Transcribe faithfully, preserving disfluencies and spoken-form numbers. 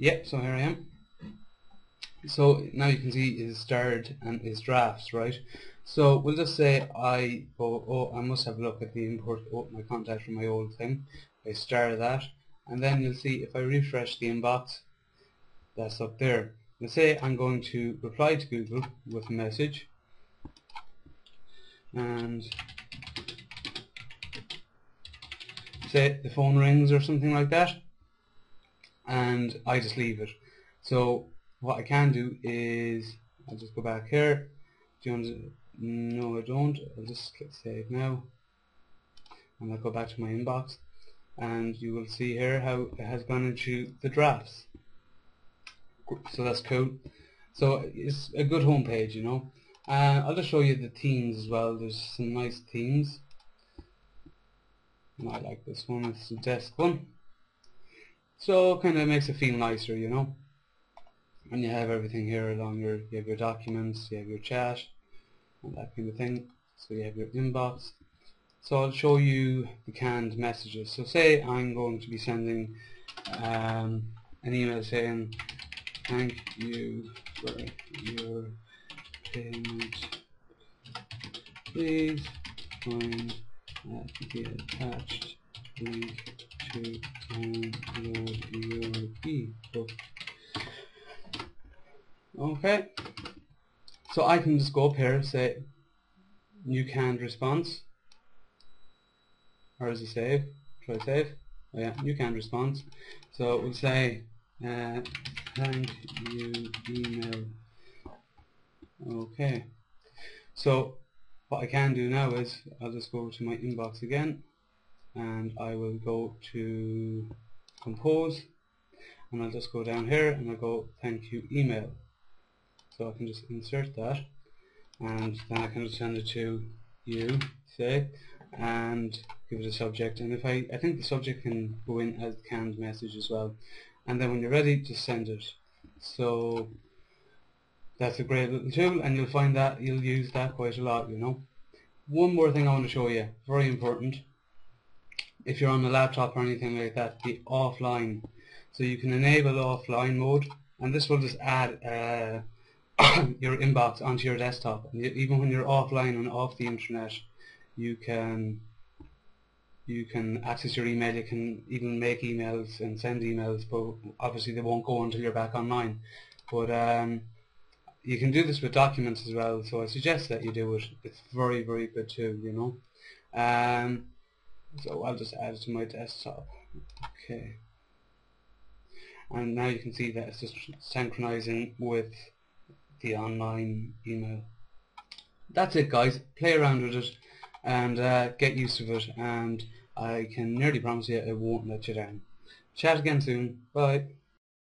Yep, so here I am. So now you can see his starred and his drafts, right? So we'll just say I, oh, oh, I must have a look at the import, oh, my contact from my old thing. I star that, and then you'll see if I refresh the inbox, that's up there. Let's say I'm going to reply to Google with a message, and say the phone rings or something like that, and I just leave it. So what I can do is, I'll just go back here. Do you want to, no I don't, I'll just click save now, and I'll go back to my inbox, and you will see here how it has gone into the drafts. So that's cool. So it's a good home page, you know. Uh, I'll just show you the themes as well. There's some nice themes. I like this one, it's the desk one. So kind of makes it feel nicer, you know. And you have everything here along your, you have your documents, you have your chat, and that kind of thing. So you have your inbox. So I'll show you the canned messages. So say I'm going to be sending um, an email saying, thank you for your payment. Please find the attached link to download your ebook. Okay, so I can just go up here, say new canned response, or is it save? Try save. Oh yeah, new canned response. So we'll say uh, thank you email. Okay, so what I can do now is I'll just go to my inbox again, and I will go to compose, and I'll just go down here and I'll go thank you email. So I can just insert that, and then I can send it to you, say, and give it a subject. And if I, I think the subject can go in as canned message as well. And then when you're ready, just send it. So that's a great little tool, and you'll find that you'll use that quite a lot, you know. One more thing I want to show you, very important. If you're on a laptop or anything like that, the offline. So you can enable offline mode, and this will just add uh, your inbox onto your desktop. And even when you're offline and off the internet, you can you can access your email. You can even make emails and send emails, but obviously they won't go until you're back online. But um, you can do this with documents as well, so I suggest that you do it. It's very, very good too, you know. Um, so I'll just add it to my desktop. Okay, and now you can see that it's just synchronizing with the online email. That's it, guys. Play around with it and uh, get used to it, and I can nearly promise you it won't let you down. Chat again soon. Bye.